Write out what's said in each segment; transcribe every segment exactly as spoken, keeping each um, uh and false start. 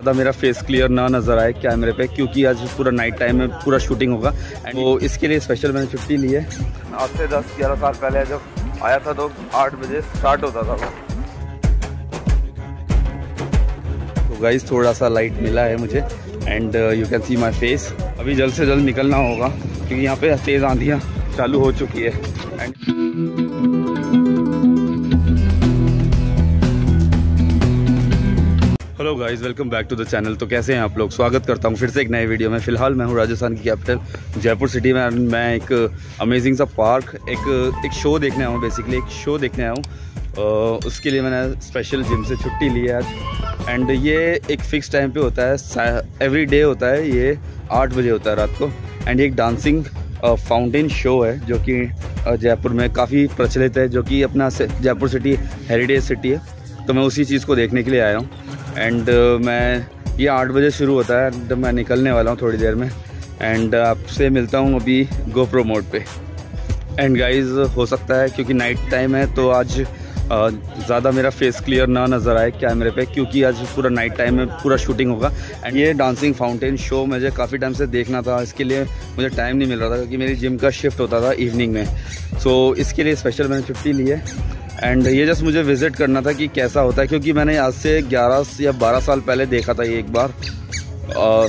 ज़्यादा मेरा face clear ना नज़र आए कैमरे पे, क्योंकि आज पूरा नाइट टाइम में पूरा शूटिंग होगा। एंड वो इसके लिए स्पेशल मैंने छुट्टी ली है। आज से दस ग्यारह साल पहले जब आया था तो आठ बजे स्टार्ट होता था वो। तो गाइस थोड़ा सा लाइट मिला है मुझे and you can see my face. अभी जल्द से जल्द निकलना होगा क्योंकि यहाँ पे तेज़ आंधियाँ चालू हो चुकी है। Hello guys, welcome back to the channel. तो कैसे हैं आप लोग, स्वागत करता हूं फिर से एक नए वीडियो में। फ़िलहाल मैं हूं राजस्थान की कैपिटल जयपुर सिटी में। मैं एक अमेजिंग सा पार्क एक एक शो देखने आया हूं, बेसिकली एक शो देखने आया हूं। उसके लिए मैंने स्पेशल जिम से छुट्टी ली है आज। एंड ये एक फ़िक्स टाइम पे होता है, एवरी डे होता है, ये आठ बजे होता है रात को। एंड एक डांसिंग फाउंटेन शो है जो कि जयपुर में काफ़ी प्रचलित है, जो कि अपना जयपुर सिटी हेरिटेज सिटी है। तो मैं उसी चीज़ को देखने के लिए आया हूँ। एंड uh, मैं ये आठ बजे शुरू होता है, तो मैं निकलने वाला हूँ थोड़ी देर में। एंड uh, आपसे मिलता हूँ अभी गोप्रो मोड पे। एंड गाइज हो सकता है क्योंकि नाइट टाइम है तो आज uh, ज़्यादा मेरा फेस क्लियर ना नज़र आए कैमरे पे, क्योंकि आज पूरा नाइट टाइम में पूरा शूटिंग होगा। एंड ये डांसिंग फाउंटेन शो मुझे काफ़ी टाइम से देखना था, इसके लिए मुझे टाइम नहीं मिल रहा था क्योंकि मेरी जिम का शिफ्ट होता था इवनिंग में। सो so, इसके लिए स्पेशल मैंने छुट्टी ली है। एंड ये जस्ट मुझे विज़िट करना था कि कैसा होता है, क्योंकि मैंने आज से ग्यारह या बारह साल पहले देखा था ये एक बार।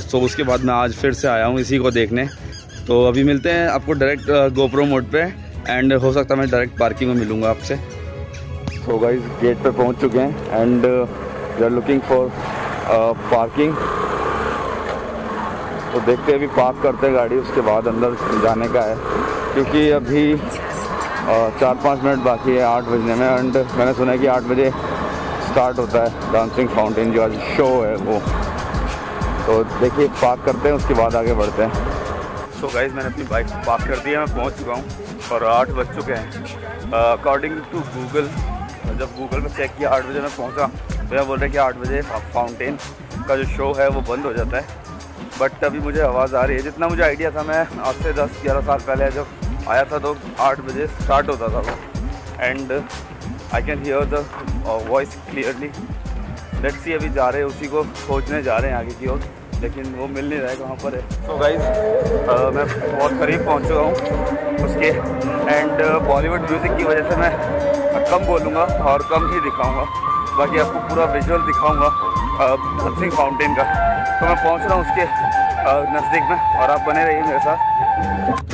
सो uh, उसके बाद मैं आज फिर से आया हूँ इसी को देखने। तो अभी मिलते हैं आपको डायरेक्ट गोप्रो मोड पे। एंड हो सकता है मैं डायरेक्ट पार्किंग में मिलूँगा आपसे। सो गाइस गेट पे पहुँच चुके हैं and we are looking for parking. तो देखते हैं अभी पार्क करते हैं गाड़ी, उसके बाद अंदर जाने का है क्योंकि अभी और चार पाँच मिनट बाकी है आठ बजने में। एंड मैंने सुना है कि आठ बजे स्टार्ट होता है डांसिंग फाउंटेन जो आज शो है वो। तो देखिए पार्क करते हैं, उसके बाद आगे बढ़ते हैं। सो so गाइज मैंने अपनी बाइक पार्क कर दी है, मैं पहुंच चुका हूं और आठ बज चुके हैं। अकॉर्डिंग टू गूगल, जब गूगल में चेक किया आठ बजे मैं पहुँचा तो यह बोल रहे कि आठ बजे फाउंटेन का जो शो है वो बंद हो जाता है। बट अभी मुझे आवाज़ आ रही है, जितना मुझे आइडिया था मैं आज से दस ग्यारह साल पहले जब आया था तो आठ बजे स्टार्ट होता था वो। And I can hear the voice clearly. Let's see, अभी जा रहे हैं उसी को खोजने जा रहे हैं आगे की ओर, लेकिन वो मिल नहीं रहा है कहाँ पर है। सो so गाइज uh, मैं बहुत करीब पहुँच चुका हूँ उसके। एंड बॉलीवुड म्यूज़िक की वजह से मैं कम बोलूँगा और कम ही दिखाऊँगा, बाकी आपको पूरा विजुअल दिखाऊँगा डांसिंग फाउंटेन का। तो मैं पहुँच रहा हूँ उसके uh, नज़दीक में और आप बने रहिए मेरे साथ।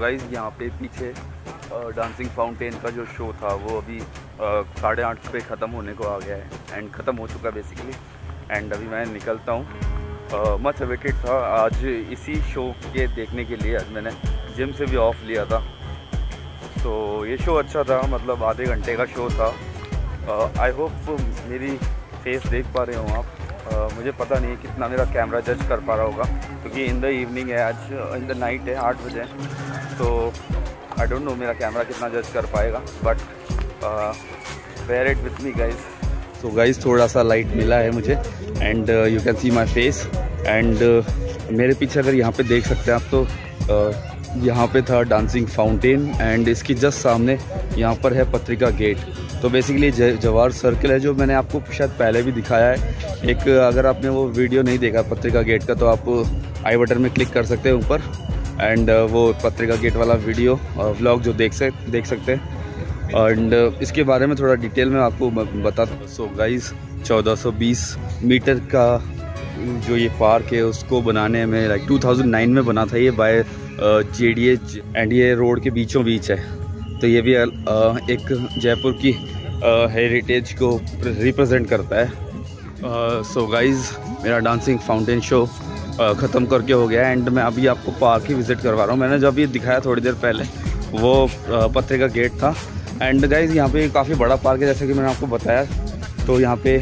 गाइज़ यहाँ पे पीछे डांसिंग फाउंटेन का जो शो था वो अभी साढ़े आठ पे ख़त्म होने को आ गया है एंड ख़त्म हो चुका बेसिकली। एंड अभी मैं निकलता हूँ, मच अवेटेड था आज इसी शो के देखने के लिए। आज मैंने जिम से भी ऑफ लिया था, तो ये शो अच्छा था, मतलब आधे घंटे का शो था। आई होप मेरी फेस देख पा रहे हो आप। uh, मुझे पता नहीं कितना मेरा कैमरा जज कर पा रहा होगा, क्योंकि इन द इवनिंग है, आज इन द नाइट है, आठ बजे, तो आई डोंट नो मेरा कैमरा कितना जज कर पाएगा, but bear it with me guys. So guys थोड़ा सा लाइट मिला है मुझे and you can see my face. And मेरे पीछे अगर यहाँ पे देख सकते हैं आप, तो uh, यहाँ पे था डांसिंग फाउंटेन एंड इसकी जस्ट सामने यहाँ पर है पत्रिका गेट। तो बेसिकली जवाहर सर्कल है, जो मैंने आपको शायद पहले भी दिखाया है एक। अगर आपने वो वीडियो नहीं देखा पत्रिका गेट का, तो आप आई बटन में क्लिक कर सकते हैं ऊपर एंड वो पत्रिका गेट वाला वीडियो व्लॉग जो देख सक देख सकते हैं। एंड इसके बारे में थोड़ा डिटेल में आपको बता। सो गाइस चौदह सौ बीस मीटर का जो ये पार्क है उसको बनाने में लाइक टू थाउजेंड नाइन में बना था ये by J D H, and ये रोड के बीचों बीच है, तो ये भी एक जयपुर की हेरिटेज को रिप्रेजेंट करता है। सो गाइज़ मेरा डांसिंग फाउंटेन शो ख़त्म करके हो गया एंड मैं अभी आपको पार्क ही विज़िट करवा रहा हूँ। मैंने जब ये दिखाया थोड़ी देर पहले वो पत्रिका गेट था। एंड गाइज़ यहाँ पे काफ़ी बड़ा पार्क है जैसे कि मैंने आपको बताया, तो यहाँ पे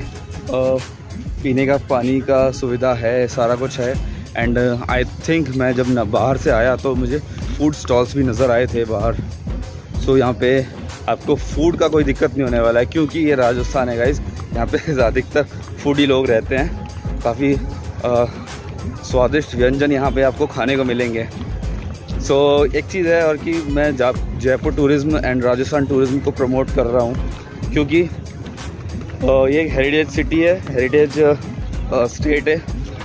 पीने का पानी का सुविधा है, सारा कुछ है। एंड आई थिंक मैं जब न बाहर से आया तो मुझे फूड स्टॉल्स भी नज़र आए थे बाहर। सो so, यहाँ पे आपको फूड का कोई दिक्कत नहीं होने वाला है, क्योंकि ये राजस्थान है गाइज़, यहाँ पे ज़्यादातर फूडी लोग रहते हैं। काफ़ी स्वादिष्ट व्यंजन यहाँ पे आपको खाने को मिलेंगे। सो so, एक चीज़ है और कि मैं जा Jaipur tourism and Rajasthan tourism को प्रमोट कर रहा हूँ, क्योंकि ये एक हेरिटेज सिटी है, हेरिटेज स्टेट है।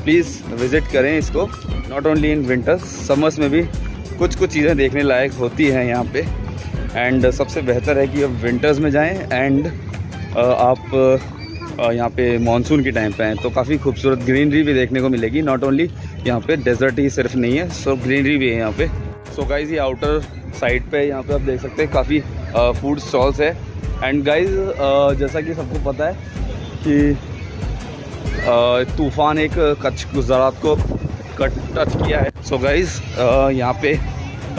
प्लीज़ विज़िट करें इसको, not only in winters, summers में भी कुछ कुछ चीज़ें देखने लायक होती हैं यहाँ पे। एंड सबसे बेहतर है कि आप विंटर्स में जाएं एंड आप यहाँ पे मानसून के टाइम पे आएँ, तो काफ़ी खूबसूरत ग्रीनरी भी देखने को मिलेगी। नॉट ओनली यहाँ पे डेजर्ट ही सिर्फ नहीं है, सो ग्रीनरी भी है यहाँ पे। सो गाइज़ ये आउटर साइड पे यहाँ पे आप देख सकते हैं काफ़ी फूड स्टॉल्स है। एंड गाइज़ जैसा कि सबको पता है कि तूफ़ान एक कच्छ गुजरात को कट टच किया है। सो गाइज़ यहाँ पे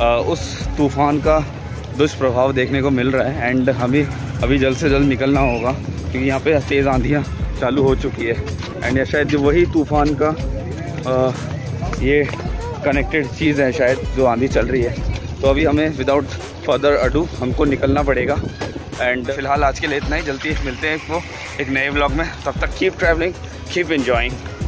आ, उस तूफ़ान का दुष्प्रभाव देखने को मिल रहा है एंड हमें अभी जल्द से जल्द निकलना होगा, क्योंकि यहाँ पे तेज़ आंधियाँ चालू हो चुकी है। एंड शायद वही तूफ़ान का आ, ये कनेक्टेड चीज़ है शायद, जो आंधी चल रही है। तो अभी हमें विदाउट फर्दर अडू हमको निकलना पड़ेगा। एंड फिलहाल आज के लिए इतना ही, जल्दी मिलते हैं इसको एक नए ब्लॉग में। तब तक कीप ट्रैवलिंग, कीप एंजॉइंग।